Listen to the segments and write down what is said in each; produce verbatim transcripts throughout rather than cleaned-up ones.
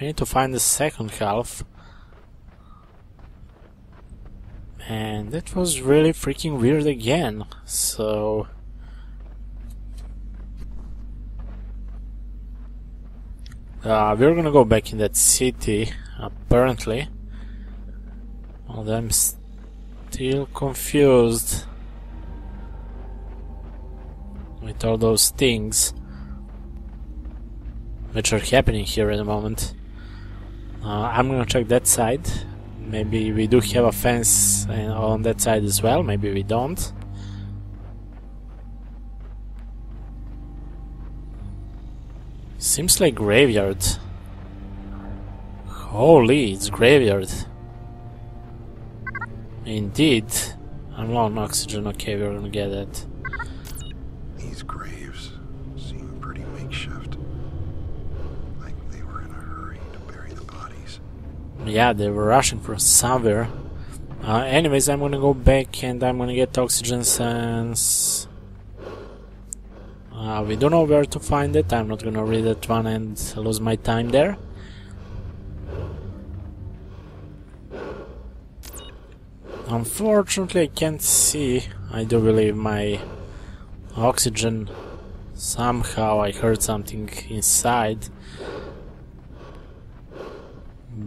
We need to find the second half. And that was really freaking weird again, so... Uh, we're gonna go back in that city, apparently. Although I'm still confused with all those things which are happening here at the moment. Uh, I'm gonna check that side. Maybe we do have a fence on that side as well, maybe we don't. Seems like graveyard. Holy, it's graveyard. Indeed. I'm low on oxygen, okay, we're gonna get it. These graves seem pretty makeshift. Like they were in a hurry to bury the bodies. Yeah, they were rushing from somewhere. Uh, anyways, I'm gonna go back and I'm gonna get oxygen sense. Uh, we don't know where to find it. I'm not gonna read that one and lose my time there. Unfortunately, I can't see. I do believe my oxygen. Somehow I heard something inside.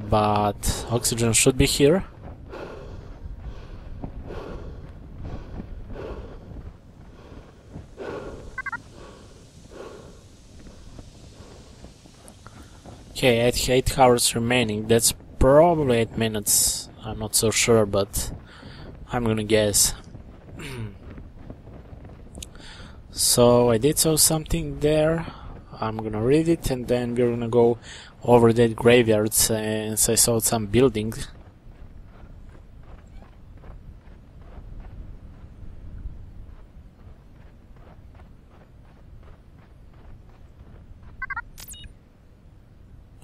But oxygen should be here. Okay, at eight hours remaining, that's probably eight minutes, I'm not so sure, but I'm gonna guess. So, I did saw something there, I'm gonna read it, and then we're gonna go over that graveyard since I saw some buildings.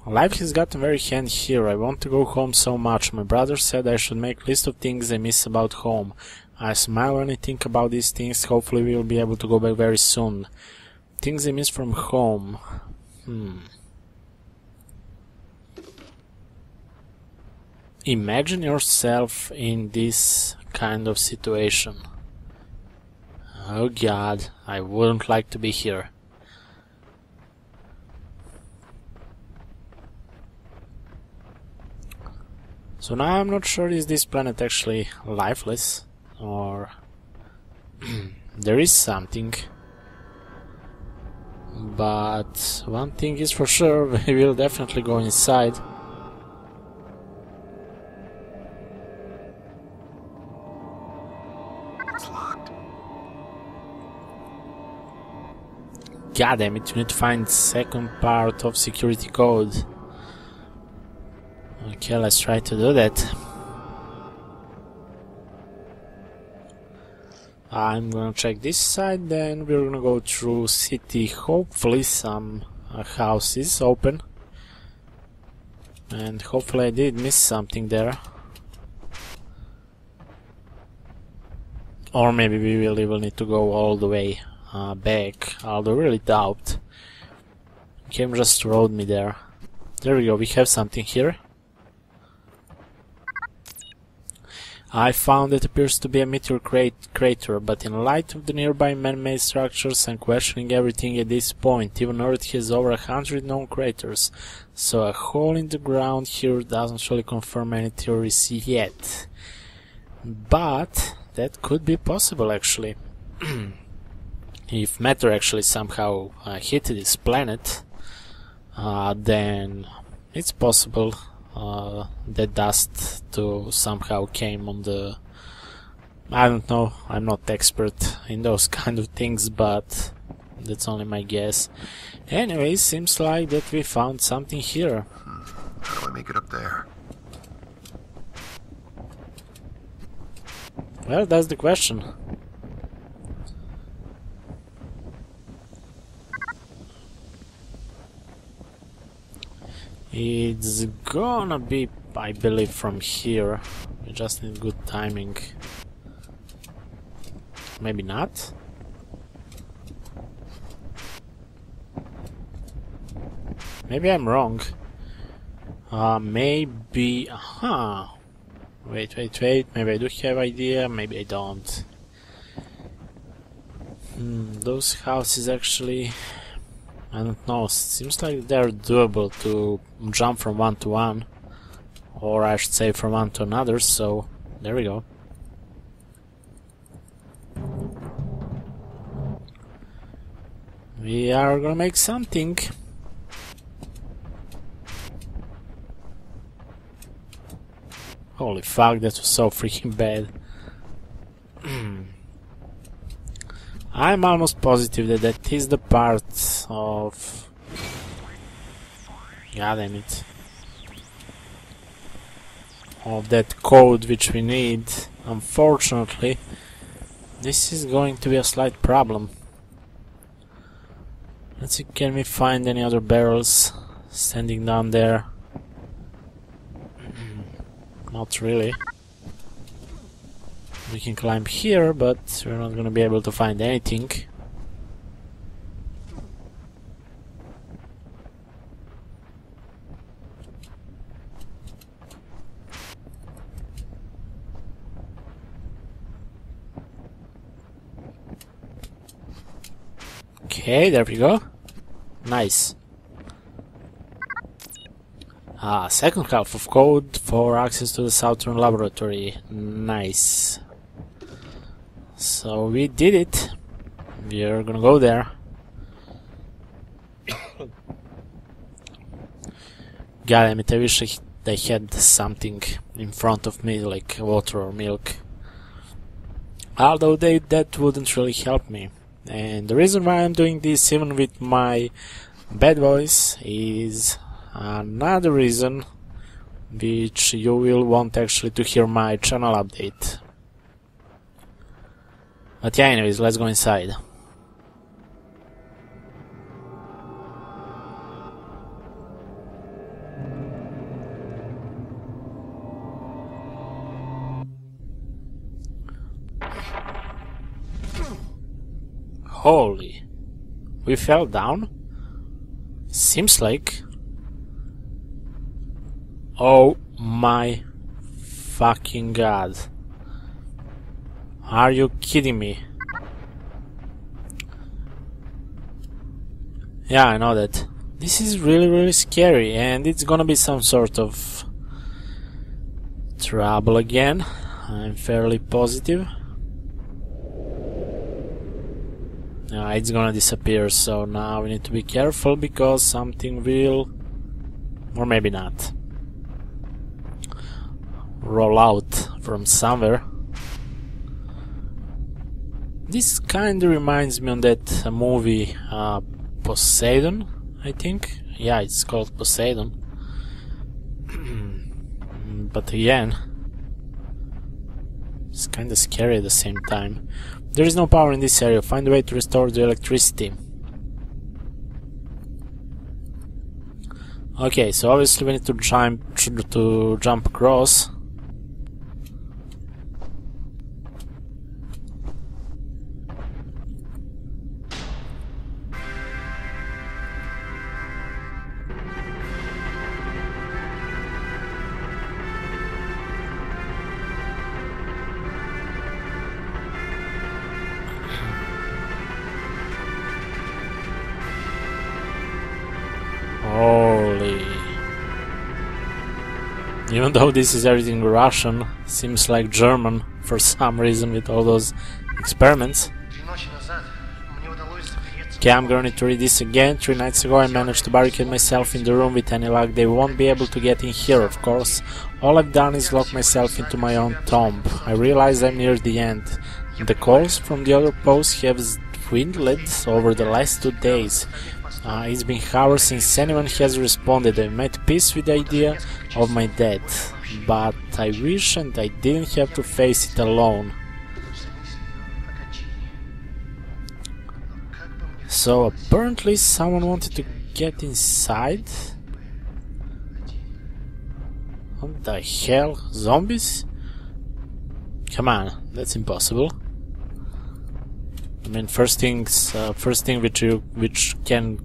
Life has gotten very hand here. I want to go home so much. My brother said I should make list of things I miss about home. I smile when I think about these things. Hopefully we will be able to go back very soon. Things I miss from home. Hmm. Imagine yourself in this kind of situation. Oh God, I wouldn't like to be here. So now I'm not sure, is this planet actually lifeless, or there is something, but one thing is for sure, we will definitely go inside. It's locked. God damn it, we need to find the second part of security code. Okay, let's try to do that. I'm gonna check this side, then we're gonna go through city. Hopefully some uh, house is open. And hopefully I did miss something there. Or maybe we will even need to go all the way uh, back, although I really doubt. Game just rode me there. There we go, we have something here. I found it appears to be a meteor crater, but in light of the nearby man-made structures, I'm questioning everything at this point. Even Earth has over a hundred known craters, so a hole in the ground here doesn't really confirm any theories yet. But that could be possible, actually. If matter actually somehow uh, hit this planet, uh, then it's possible. Uh, the dust to somehow came on the... I don't know, I'm not expert in those kind of things, but that's only my guess. Anyway, seems like that we found something here. Hmm. How do I make it up there? Well, that's the question. It's gonna be, I believe, from here. We just need good timing. Maybe not. Maybe I'm wrong. Uh, maybe... Huh. Wait, wait, wait. Maybe I do have idea. Maybe I don't. Hmm, those houses actually... I don't know. Seems like they're doable to jump from one to one. Or I should say from one to another, so... There we go. We are gonna make something. Holy fuck, that was so freaking bad. I'm almost positive that that is the part of... God damn it. Of that code which we need. Unfortunately, this is going to be a slight problem. Let's see, can we find any other barrels standing down there? Not really. We can climb here, but we're not gonna be able to find anything. Okay, there we go. Nice. Ah, second half of code for access to the Southern Laboratory. Nice. So we did it. We're gonna go there. God damn it, I wish I, I had something in front of me, like water or milk. Although they, that wouldn't really help me. And the reason why I'm doing this, even with my bad voice, is another reason which you will want actually to hear my channel update. But yeah, anyways, let's go inside. Holy, we fell down? Seems like. Oh my fucking god. Are you kidding me? Yeah, I know that. This is really, really scary, and it's gonna be some sort of trouble again. I'm fairly positive. Uh, it's gonna disappear, so now we need to be careful because something will, or maybe not, roll out from somewhere. This kinda reminds me on that uh, movie uh, Poseidon, I think. Yeah, it's called Poseidon. But again, it's kinda scary at the same time. There is no power in this area. Find a way to restore the electricity. Okay, so obviously we need to jump to jump across. Even though this is everything Russian, seems like German for some reason with all those experiments. Okay, I'm gonna need to read this again. Three nights ago I managed to barricade myself in the room. With any luck they won't be able to get in here, of course. All I've done is lock myself into my own tomb. I realize I'm near the end. The calls from the other posts have dwindled over the last two days. Uh, it's been hours since anyone has responded. I made peace with the idea of my death, but I wish and I didn't have to face it alone. So apparently someone wanted to get inside. What the hell? Zombies? Come on, that's impossible. I mean, first things, uh, first thing which you which can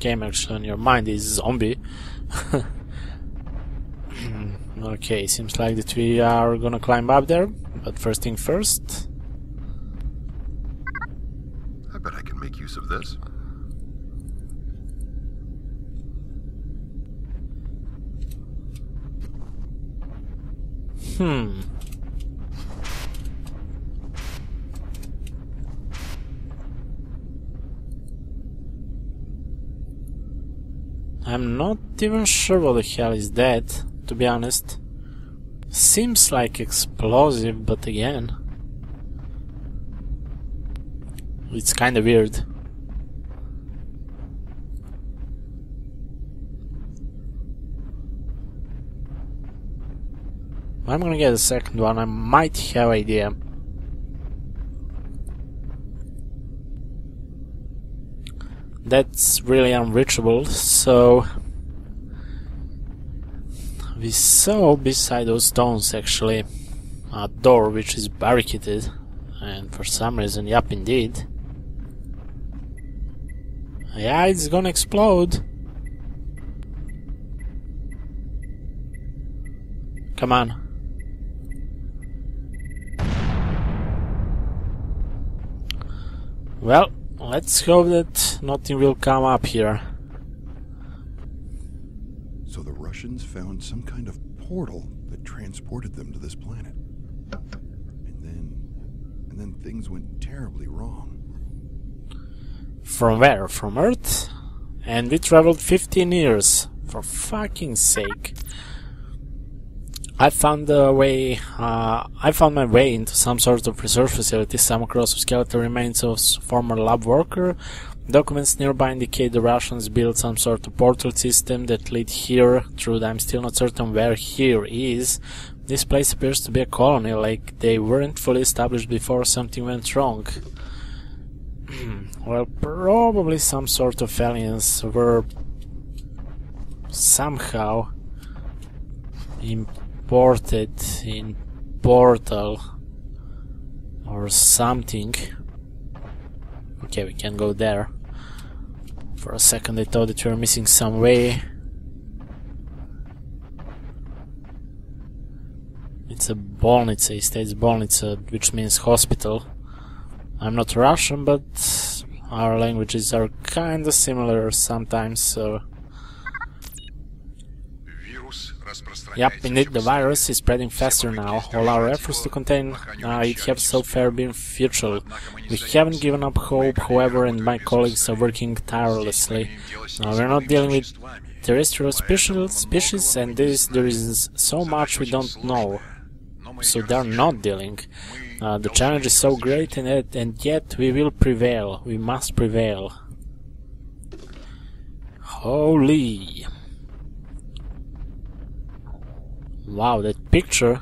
came actually on your mind is zombie. Okay, seems like that we are gonna climb up there, but first thing first. I bet I can make use of this. Hmm. I'm not even sure what the hell is that, to be honest. Seems like explosive, but again... it's kinda weird. I'm gonna get a second one, I might have an idea. That's really unreachable, so... we saw beside those stones actually a door which is barricaded, and for some reason, yep, indeed. Yeah, it's gonna explode! Come on. Well, let's hope that nothing will come up here. So the Russians found some kind of portal that transported them to this planet. And then... and then things went terribly wrong. From where? From Earth? And we traveled fifteen years. For fucking sake. I found a way, uh, I found my way into some sort of research facility. Some across the skeletal remains of former lab worker. Documents nearby indicate the Russians built some sort of portal system that led here through. I'm still not certain where here is. This place appears to be a colony, like they weren't fully established before something went wrong. Well, probably some sort of aliens were somehow impacted. Ported in portal or something. Okay, we can go there. For a second I thought that we were missing some way. It's a bolnica, it states bolnica, which means hospital. I'm not Russian, but our languages are kinda similar sometimes, so... Yep, indeed, the virus is spreading faster now. All our efforts to contain uh, it have so far been futile. We haven't given up hope, however, and my colleagues are working tirelessly. Uh, we're not dealing with terrestrial species, and this, there is so much we don't know. So they're not dealing. Uh, the challenge is so great, and yet, and yet we will prevail. We must prevail. Holy... wow, that picture!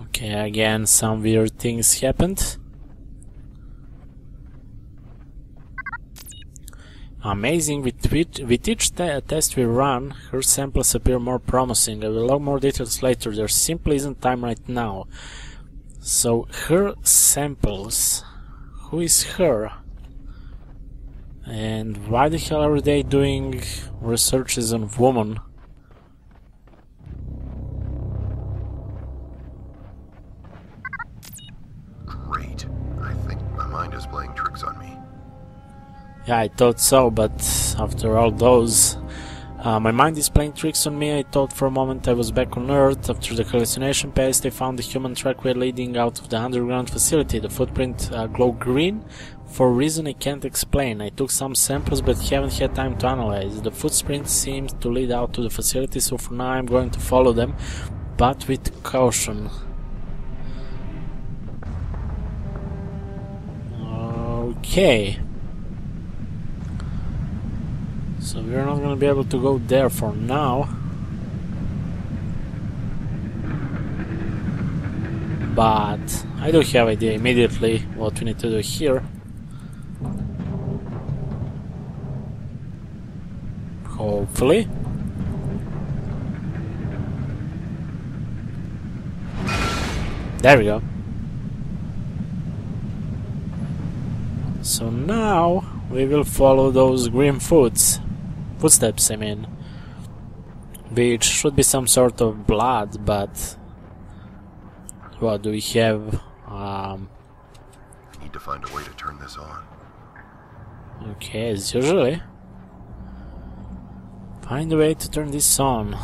Okay, again, some weird things happened. Amazing, with, which, with each te test we run, her samples appear more promising. I will log more details later, there simply isn't time right now. So, her samples. Who is her? And why the hell are they doing researches on women? Great. I think my mind is playing tricks on me. Yeah, I thought so, but after all those... Uh, my mind is playing tricks on me. I thought for a moment I was back on Earth. After the hallucination passed, I found a human trackway leading out of the underground facility. The footprint uh, glowed green for a reason I can't explain. I took some samples but haven't had time to analyze. The footprints seemed to lead out to the facility, so for now I'm going to follow them, but with caution. Okay. So we're not going to be able to go there for now. But I do have an idea immediately what we need to do here. Hopefully. There we go. So now we will follow those grim foots, footsteps I mean, which should be some sort of blood, but what do we have? Um, Need to find a way to turn this on. Okay, as usually. Find a way to turn this on.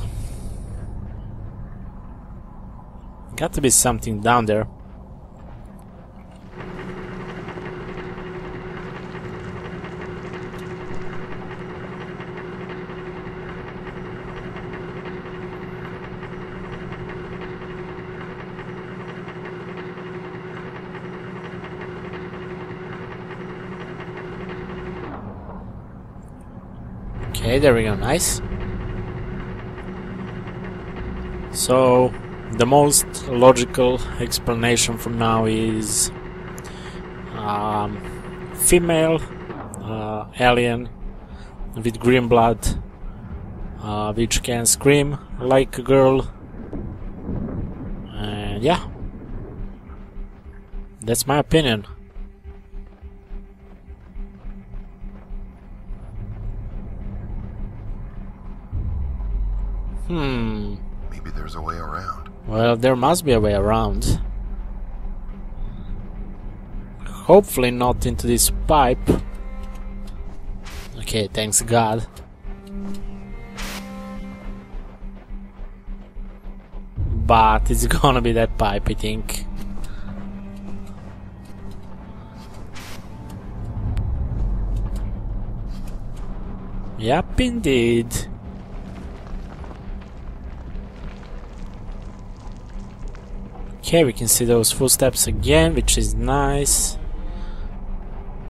Got to be something down there. Okay, there we go, nice. So, the most logical explanation for now is um, female uh, alien with green blood, uh, which can scream like a girl, and yeah, that's my opinion. Hmm. Maybe there's a way around. Well, there must be a way around. Hopefully not into this pipe. Okay, thanks God. But it's gonna be that pipe, I think. Yep, indeed. Okay, we can see those footsteps again, which is nice.